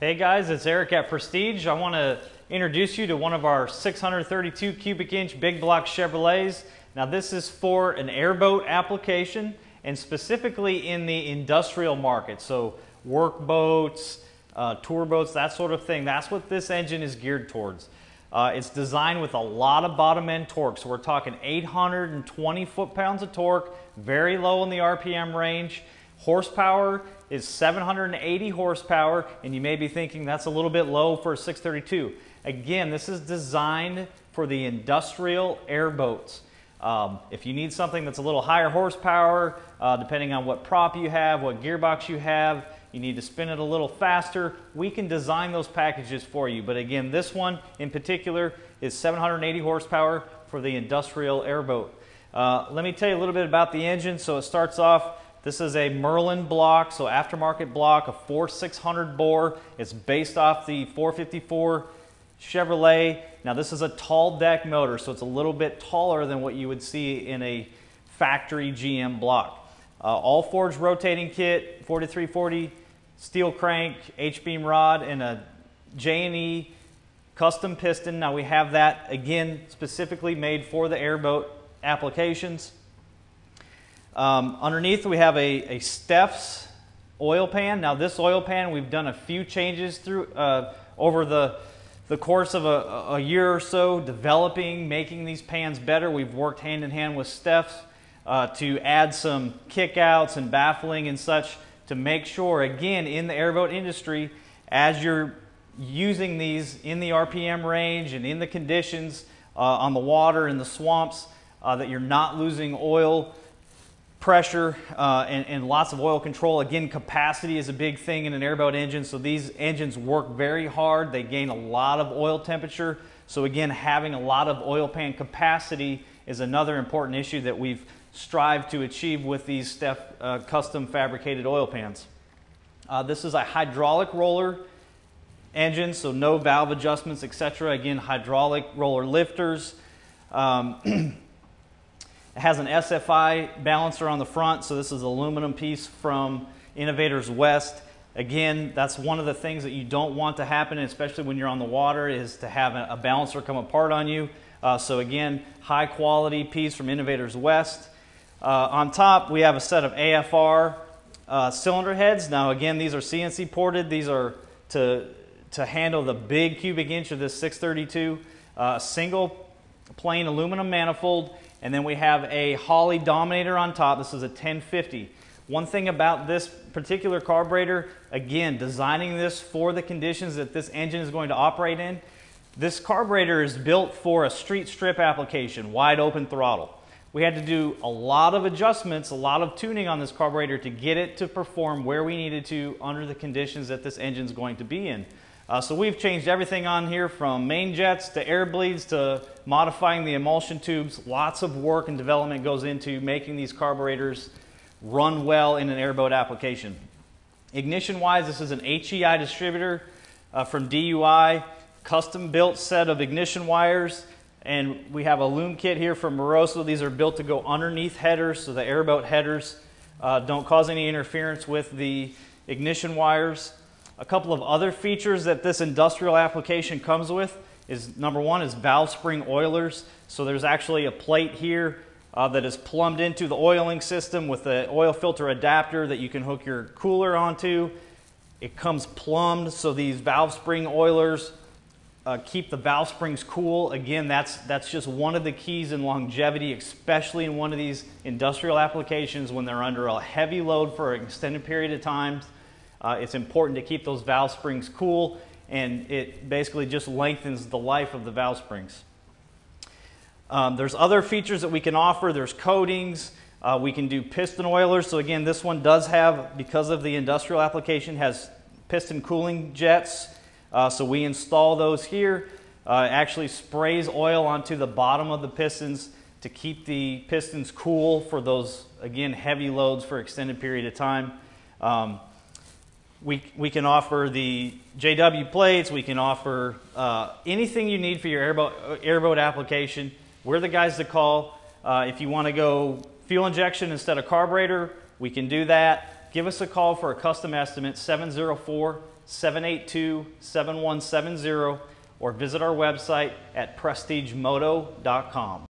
Hey guys, it's Eric at Prestige. I want to introduce you to one of our 632 cubic inch big block Chevrolets. Now this is for an airboat application and specifically in the industrial market. So work boats, tour boats, that sort of thing. That's what this engine is geared towards. It's designed with a lot of bottom end torque. So we're talking 820 foot-pounds of torque, very low in the RPM range. Horsepower is 780 horsepower, and you may be thinking that's a little bit low for a 632. Again, this is designed for the industrial airboats. If you need something that's a little higher horsepower, depending on what prop you have, what gearbox you have, you need to spin it a little faster, we can design those packages for you. But again, this one in particular is 780 horsepower for the industrial airboat. Let me tell you a little bit about the engine. So it starts off, this is a Merlin block, so aftermarket block, a 4600 bore. It's based off the 454 Chevrolet. Now this is a tall deck motor, so it's a little bit taller than what you would see in a factory GM block. All forged rotating kit, 4340 steel crank, H-beam rod, and a J&E custom piston. Now we have that, again, specifically made for the airboat applications. Underneath we have a Steph's oil pan. Now this oil pan, we've done a few changes through over the course of a year or so, developing, making these pans better. We've worked hand in hand with Steph's to add some kickouts and baffling and such to make sure, again, in the airboat industry, as you're using these in the RPM range and in the conditions on the water and the swamps, that you're not losing oil pressure and lots of oil control. Again, capacity is a big thing in an airboat engine, so these engines work very hard. They gain a lot of oil temperature. So again, having a lot of oil pan capacity is another important issue that we've strived to achieve with these Steph custom fabricated oil pans. This is a hydraulic roller engine, so no valve adjustments, etc. Again, hydraulic roller lifters. It has an SFI balancer on the front, so this is an aluminum piece from Innovators West. Again, that's one of the things that you don't want to happen, especially when you're on the water, is to have a balancer come apart on you. So again, high quality piece from Innovators West. On top, we have a set of AFR cylinder heads. Now again, these are CNC ported. These are to handle the big cubic inch of this 632. Single plain aluminum manifold. And then we have a Holley Dominator on top. This is a 1050. One thing about this particular carburetor, again, designing this for the conditions that this engine is going to operate in, this carburetor is built for a street strip application, wide open throttle. We had to do a lot of adjustments, a lot of tuning on this carburetor to get it to perform where we needed to under the conditions that this engine's going to be in. So we've changed everything on here from main jets to air bleeds to modifying the emulsion tubes. Lots of work and development goes into making these carburetors run well in an airboat application. Ignition wise, this is an HEI distributor from DUI, custom built set of ignition wires, and we have a loom kit here from Moroso. These are built to go underneath headers, so the airboat headers don't cause any interference with the ignition wires. A couple of other features that this industrial application comes with is, number one, is valve spring oilers. So there's actually a plate here that is plumbed into the oiling system with the oil filter adapter that you can hook your cooler onto. It comes plumbed, so these valve spring oilers keep the valve springs cool. Again, that's just one of the keys in longevity, especially in one of these industrial applications when they're under a heavy load for an extended period of time. It's important to keep those valve springs cool, and it basically just lengthens the life of the valve springs. There's other features that we can offer. There's coatings. We can do piston oilers. So again, this one does have, because of the industrial application, has piston cooling jets. So we install those here. It actually sprays oil onto the bottom of the pistons to keep the pistons cool for those, again, heavy loads for an extended period of time. We can offer the JW plates, we can offer anything you need for your airboat application. We're the guys to call. If you want to go fuel injection instead of carburetor, we can do that. Give us a call for a custom estimate, 704-782-7170, or visit our website at prestigemoto.com.